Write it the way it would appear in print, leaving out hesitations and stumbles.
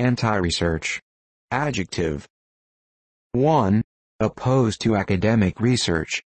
Anti-research. Adjective. 1. Opposed to academic research,